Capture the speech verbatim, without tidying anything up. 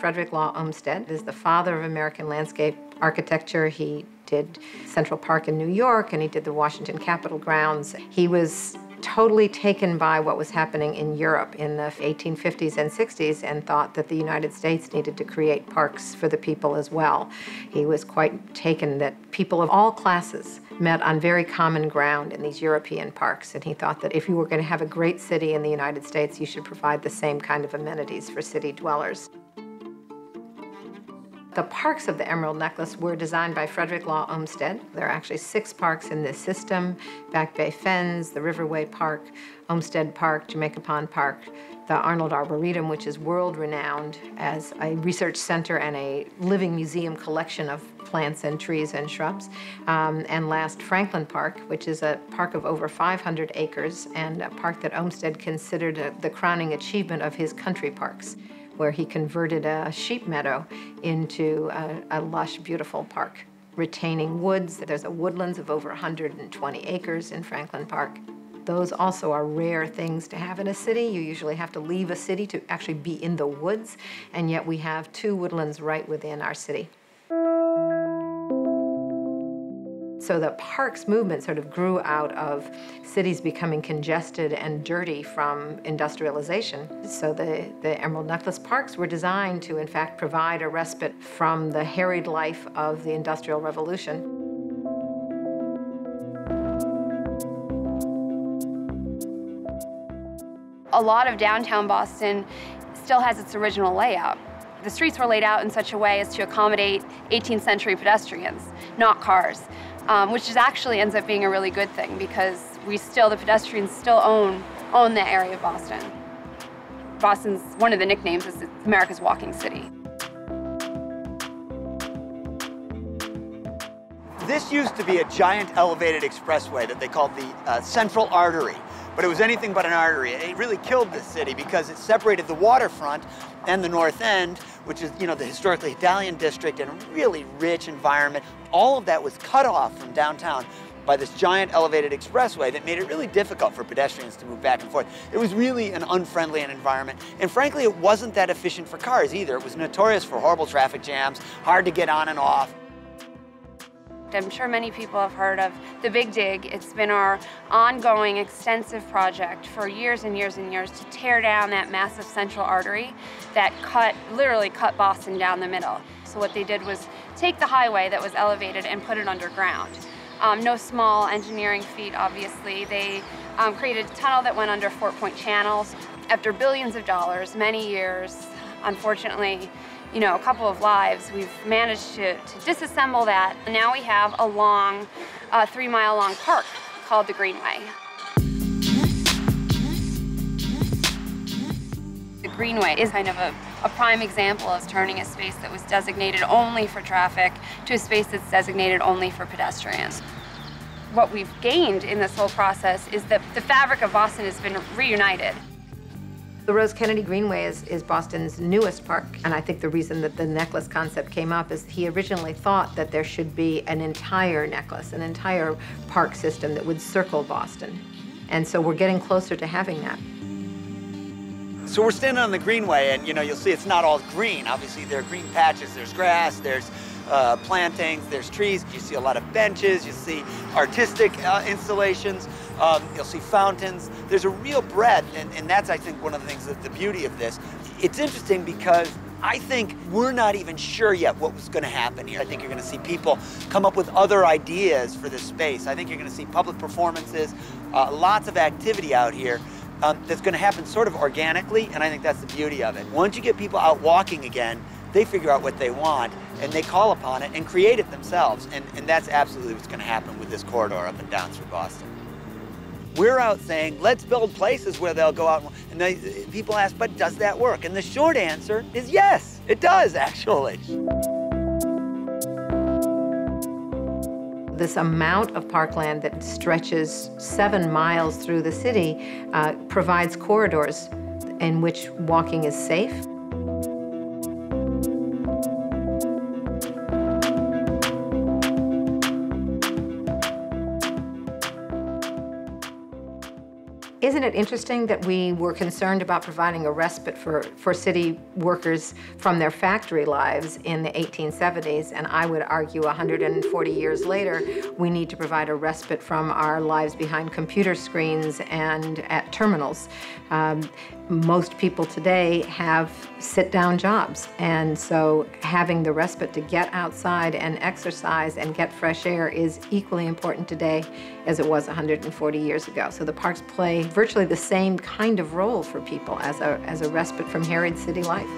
Frederick Law Olmsted is the father of American landscape architecture. He did Central Park in New York, and he did the Washington Capitol grounds. He was totally taken by what was happening in Europe in the eighteen fifties and sixties and thought that the United States needed to create parks for the people as well. He was quite taken that people of all classes met on very common ground in these European parks, and he thought that if you were going to have a great city in the United States, you should provide the same kind of amenities for city dwellers. The parks of the Emerald Necklace were designed by Frederick Law Olmsted. There are actually six parks in this system: Back Bay Fens, the Riverway Park, Olmsted Park, Jamaica Pond Park, the Arnold Arboretum, which is world-renowned as a research center and a living museum collection of plants and trees and shrubs, um, and last, Franklin Park, which is a park of over five hundred acres and a park that Olmsted considered a, the crowning achievement of his country parks, where he converted a sheep meadow into a, a lush, beautiful park, retaining woods. There's a woodlands of over one hundred twenty acres in Franklin Park. Those also are rare things to have in a city. You usually have to leave a city to actually be in the woods, and yet we have two woodlands right within our city. So the parks movement sort of grew out of cities becoming congested and dirty from industrialization. So the, the Emerald Necklace Parks were designed to, in fact, provide a respite from the harried life of the Industrial Revolution. A lot of downtown Boston still has its original layout. The streets were laid out in such a way as to accommodate eighteenth century pedestrians, not cars, um, which is actually ends up being a really good thing because we still, the pedestrians still own, own that area of Boston. Boston's, one of the nicknames is America's walking city. This used to be a giant elevated expressway that they called the uh, Central Artery, but it was anything but an artery. It really killed this city because it separated the waterfront and the North End, which is, you know, the historically Italian district and a really rich environment. All of that was cut off from downtown by this giant elevated expressway that made it really difficult for pedestrians to move back and forth. It was really an unfriendly environment, and frankly, it wasn't that efficient for cars either. It was notorious for horrible traffic jams, hard to get on and off. I'm sure many people have heard of the Big Dig. It's been our ongoing, extensive project for years and years and years to tear down that massive Central Artery that cut, literally cut Boston down the middle. So what they did was take the highway that was elevated and put it underground. Um, no small engineering feat, obviously. They um, created a tunnel that went under Fort Point channels. After billions of dollars, many years, unfortunately, you know, a couple of lives, we've managed to, to disassemble that. And now we have a long, uh, three mile long park called the Greenway. The Greenway is kind of a, a prime example of turning a space that was designated only for traffic to a space that's designated only for pedestrians. What we've gained in this whole process is that the fabric of Boston has been reunited. The Rose Kennedy Greenway is, is Boston's newest park, and I think the reason that the necklace concept came up is he originally thought that there should be an entire necklace, an entire park system that would circle Boston. And so we're getting closer to having that. So we're standing on the Greenway, and you know, you'll see it's not all green. Obviously, there are green patches, there's grass, there's uh, plantings, there's trees. You see a lot of benches, you see artistic uh, installations. Um, you'll see fountains. There's a real breadth, and, and that's, I think, one of the things, that the beauty of this. It's interesting because I think we're not even sure yet what was going to happen here. I think you're going to see people come up with other ideas for this space. I think you're going to see public performances, uh, lots of activity out here um, that's going to happen sort of organically, and I think that's the beauty of it. Once you get people out walking again, they figure out what they want, and they call upon it and create it themselves, and, and that's absolutely what's going to happen with this corridor up and down through Boston. We're out saying, let's build places where they'll go out. And they, people ask, but does that work? And the short answer is yes, it does, actually. This amount of parkland that stretches seven miles through the city uh, provides corridors in which walking is safe. Isn't it interesting that we were concerned about providing a respite for, for city workers from their factory lives in the eighteen seventies, and I would argue one hundred forty years later, we need to provide a respite from our lives behind computer screens and at terminals. Um, most people today have sit-down jobs, and so having the respite to get outside and exercise and get fresh air is equally important today as it was one hundred forty years ago. So the parks play virtually the same kind of role for people as a, as a respite from harried city life.